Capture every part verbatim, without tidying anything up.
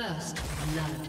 First blood.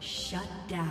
Shut down.